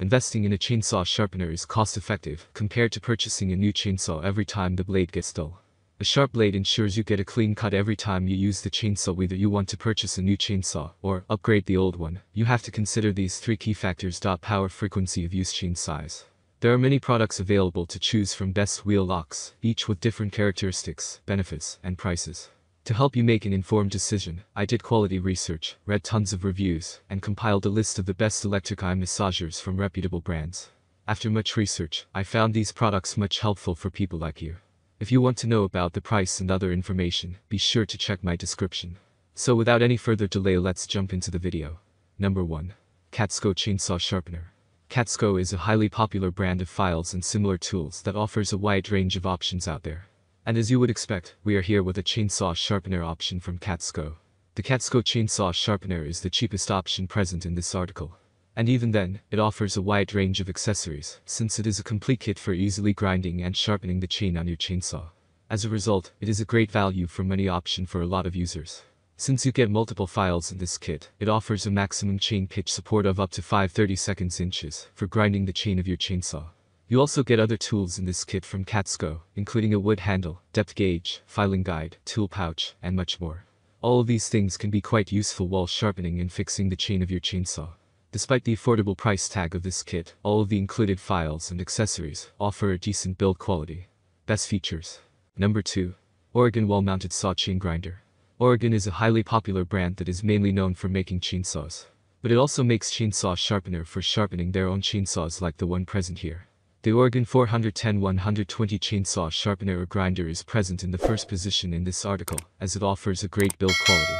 investing in a chainsaw sharpener is cost-effective compared to purchasing a new chainsaw every time the blade gets dull. A sharp blade ensures you get a clean cut every time you use the chainsaw. Whether you want to purchase a new chainsaw or upgrade the old one, you have to consider these three key factors: power, frequency of use, chain size. There are many products available to choose from, best wheel locks, each with different characteristics, benefits, and prices. To help you make an informed decision, I did quality research, read tons of reviews, and compiled a list of the best electric eye massagers from reputable brands. After much research, I found these products much helpful for people like you. If you want to know about the price and other information, be sure to check my description. So without any further delay, let's jump into the video. Number 1. Katzco Chainsaw Sharpener. Katzco is a highly popular brand of files and similar tools that offers a wide range of options out there. And as you would expect, we are here with a chainsaw sharpener option from Katzco. The Katzco chainsaw sharpener is the cheapest option present in this article. And even then, it offers a wide range of accessories, since it is a complete kit for easily grinding and sharpening the chain on your chainsaw. As a result, it is a great value for money option for a lot of users. Since you get multiple files in this kit, it offers a maximum chain pitch support of up to 5/32 inches for grinding the chain of your chainsaw. You also get other tools in this kit from Katzco, including a wood handle, depth gauge, filing guide, tool pouch, and much more. All of these things can be quite useful while sharpening and fixing the chain of your chainsaw. Despite the affordable price tag of this kit, all of the included files and accessories offer a decent build quality. Best features. Number 2. Oregon Wall-Mounted Saw Chain Grinder. Oregon is a highly popular brand that is mainly known for making chainsaws. But it also makes chainsaw sharpener for sharpening their own chainsaws like the one present here. The Oregon 410-120 Chainsaw Sharpener or Grinder is present in the first position in this article, as it offers a great build quality.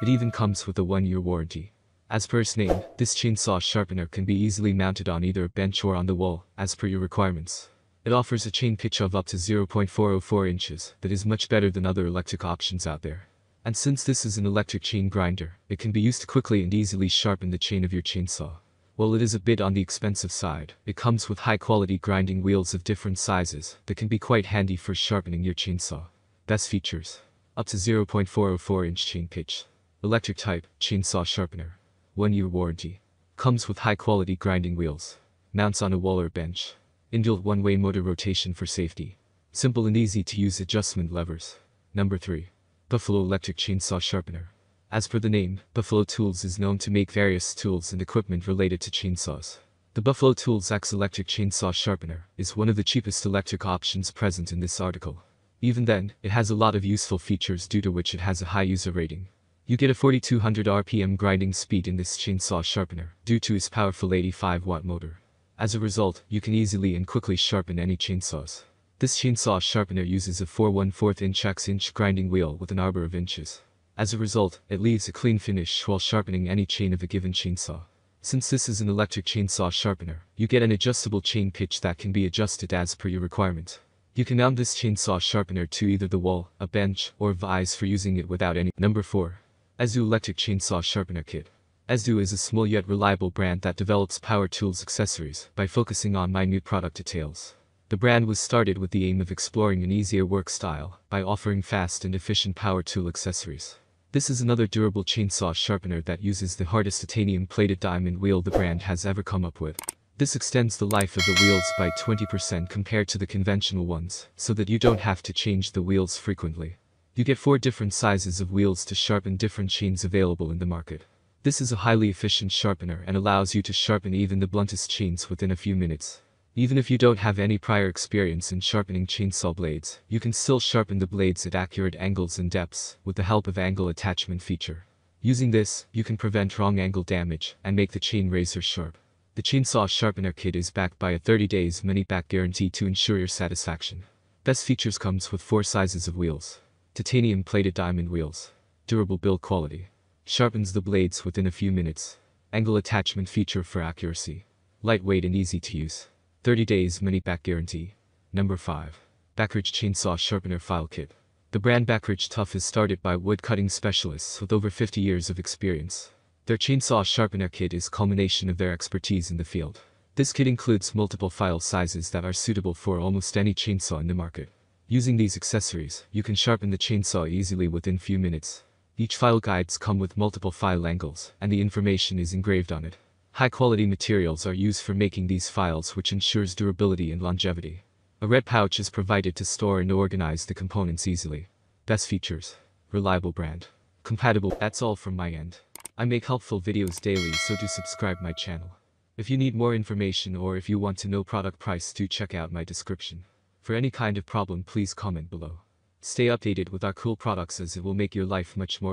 It even comes with a 1-year warranty. As per its name, this chainsaw sharpener can be easily mounted on either a bench or on the wall, as per your requirements. It offers a chain pitch of up to 0.404 inches that is much better than other electric options out there. And since this is an electric chain grinder, it can be used to quickly and easily sharpen the chain of your chainsaw. While it is a bit on the expensive side, it comes with high-quality grinding wheels of different sizes that can be quite handy for sharpening your chainsaw. Best features. Up to 0.404-inch chain pitch. Electric type, chainsaw sharpener. 1-year warranty. Comes with high-quality grinding wheels. Mounts on a wall or bench. Individual one-way motor rotation for safety. Simple and easy-to-use adjustment levers. Number 3. Buffalo Electric Chainsaw Sharpener. As per the name, Buffalo Tools is known to make various tools and equipment related to chainsaws. The Buffalo Tools X Electric Chainsaw Sharpener is one of the cheapest electric options present in this article. Even then, it has a lot of useful features due to which it has a high user rating. You get a 4200 RPM grinding speed in this chainsaw sharpener, due to its powerful 85-watt motor. As a result, you can easily and quickly sharpen any chainsaws. This chainsaw sharpener uses a 4 1/4-inch x 1-inch grinding wheel with an arbor of inches. As a result, it leaves a clean finish while sharpening any chain of a given chainsaw. Since this is an electric chainsaw sharpener, you get an adjustable chain pitch that can be adjusted as per your requirement. You can mount this chainsaw sharpener to either the wall, a bench, or vise for using it without any. Number 4. EzzDoo Electric Chainsaw Sharpener Kit. EzzDoo is a small yet reliable brand that develops power tools accessories by focusing on minute product details. The brand was started with the aim of exploring an easier work style by offering fast and efficient power tool accessories. This is another durable chainsaw sharpener that uses the hardest titanium-plated diamond wheel the brand has ever come up with. This extends the life of the wheels by 20% compared to the conventional ones, so that you don't have to change the wheels frequently. You get 4 different sizes of wheels to sharpen different chains available in the market. This is a highly efficient sharpener and allows you to sharpen even the bluntest chains within a few minutes. Even if you don't have any prior experience in sharpening chainsaw blades, you can still sharpen the blades at accurate angles and depths with the help of angle attachment feature. Using this, you can prevent wrong angle damage and make the chain razor sharp. The chainsaw sharpener kit is backed by a 30 days money-back guarantee to ensure your satisfaction. Best features. Comes with 4 sizes of wheels. Titanium-plated diamond wheels. Durable build quality. Sharpens the blades within a few minutes. Angle attachment feature for accuracy. Lightweight and easy to use. 30 days money-back guarantee. Number 5. Backridge Chainsaw Sharpener File Kit. The brand Backridge Tough is started by wood-cutting specialists with over 50 years of experience. Their chainsaw sharpener kit is culmination of their expertise in the field. This kit includes multiple file sizes that are suitable for almost any chainsaw in the market. Using these accessories, you can sharpen the chainsaw easily within few minutes. Each file guides come with multiple file angles, and the information is engraved on it. High-quality materials are used for making these files, which ensures durability and longevity. A red pouch is provided to store and organize the components easily. Best features. Reliable brand. Compatible. That's all from my end. I make helpful videos daily, so do subscribe my channel. If you need more information or if you want to know product price, do check out my description. For any kind of problem, please comment below. Stay updated with our cool products as it will make your life much more easy.